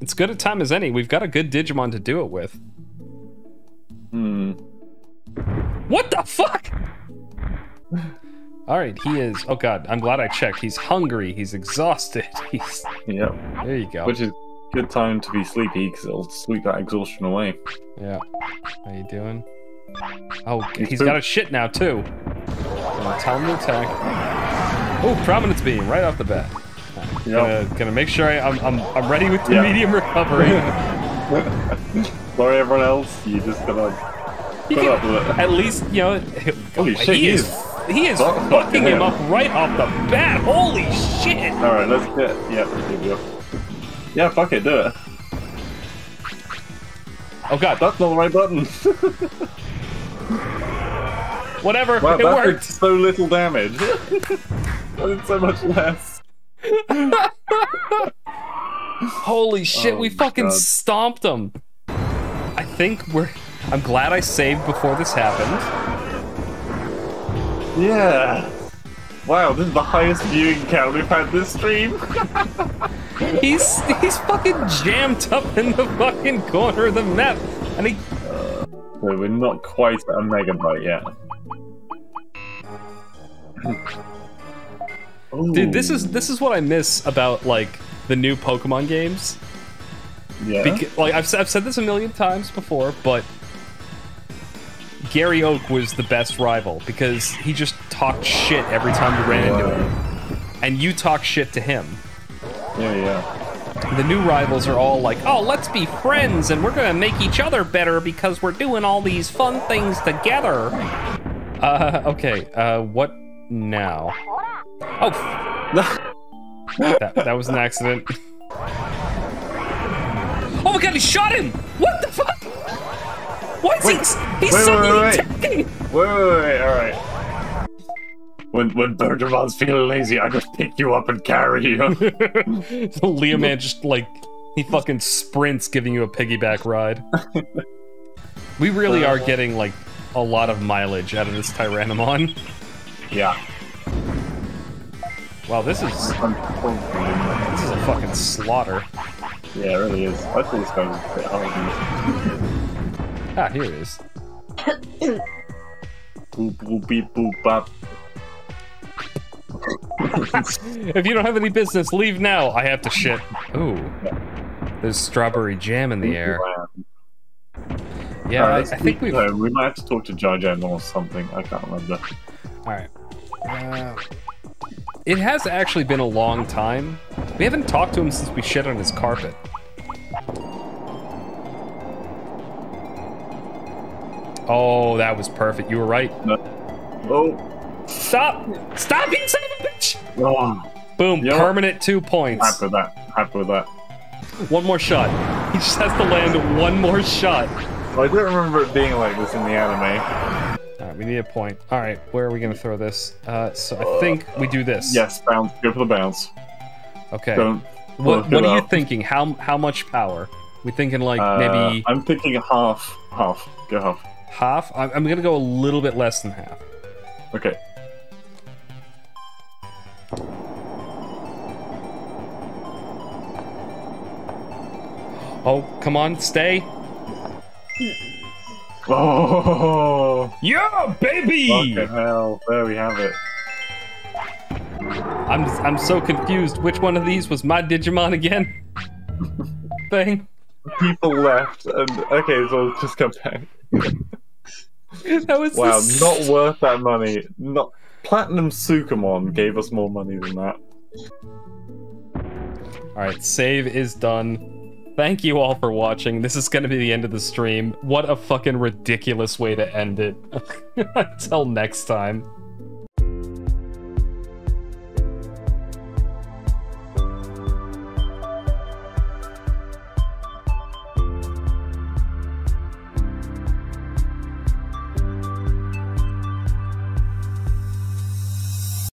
It's good a time as any. We've got a good Digimon to do it with. Hmm. What the fuck? All right, he is. Oh god, I'm glad I checked. He's hungry. He's exhausted. He's. Yep. There you go. Which is a good time to be sleepy because it'll sleep that exhaustion away. Yeah. How you doing? Oh, he's got a shit now too. Tell him to attack. Oh, Prominence Beam right off the bat. Yep. Gonna make sure I'm ready with the medium recovery. Sorry, everyone else. You just gotta put up with it. At least you know. Holy shit, he is fucking him up right off the bat. Holy shit! All right, let's get here we go. Yeah, fuck it, do it. Oh god, that's not the right button. Whatever, wow, it that worked. Did so little damage. I did so much less. Holy shit, we fucking stomped him. I think we're... I'm glad I saved before this happened. Yeah. Wow, this is the highest viewing count we've had this stream. He's fucking jammed up in the fucking corner of the map. And he... so we're not quite at a megabyte yet. Ooh. Dude, this is what I miss about like the new Pokemon games. Yeah. Like I've said this a million times before, but Gary Oak was the best rival because he just talked shit every time you ran into him, and you talk shit to him. Yeah, yeah. The new rivals are all like, oh, let's be friends, and we're gonna make each other better because we're doing all these fun things together. Okay. What now? Oh, that was an accident. Oh my god, he shot him! What the fuck? Why is he's suddenly attacking? Wait, alright. When Bergeron's feeling lazy, I just pick you up and carry you. The Leo man just like, he fucking sprints giving you a piggyback ride. We really are getting like, a lot of mileage out of this Tyrannomon. Yeah. Wow, this is a fucking slaughter. Yeah, it really is. I think this guy was a bit hard. Ah, here it is. Boop, boop, beep, boop, bop. If you don't have any business, leave now. I have to shit. Ooh. There's strawberry jam in the air. Yeah, I think we might have to talk to JJ Moore or something. I can't remember. Alright. It has actually been a long time. We haven't talked to him since we shit on his carpet. Oh, that was perfect. You were right. No. Oh. Stop! Stop, you son of a bitch! Oh. Boom, yep. Permanent 2 points. Happy with that. Happy with that. One more shot. He just has to land one more shot. I don't remember it being like this in the anime. We need a point. All right, where are we gonna throw this? So I think we do this. Yes, bounce. Go for the bounce. Okay. What are you thinking? How much power? We thinking like maybe? I'm thinking half. Half. Go half. Half. I'm gonna go a little bit less than half. Okay. Oh, come on, stay. Oh yeah, baby! Fucking hell, there we have it. I'm so confused. Which one of these was my Digimon again? Thing. People left, and okay, so I'll just come back. That was wow, not worth that money. Not Platinum Sukumon gave us more money than that. All right, save is done. Thank you all for watching. This is going to be the end of the stream. What a fucking ridiculous way to end it. Until next time.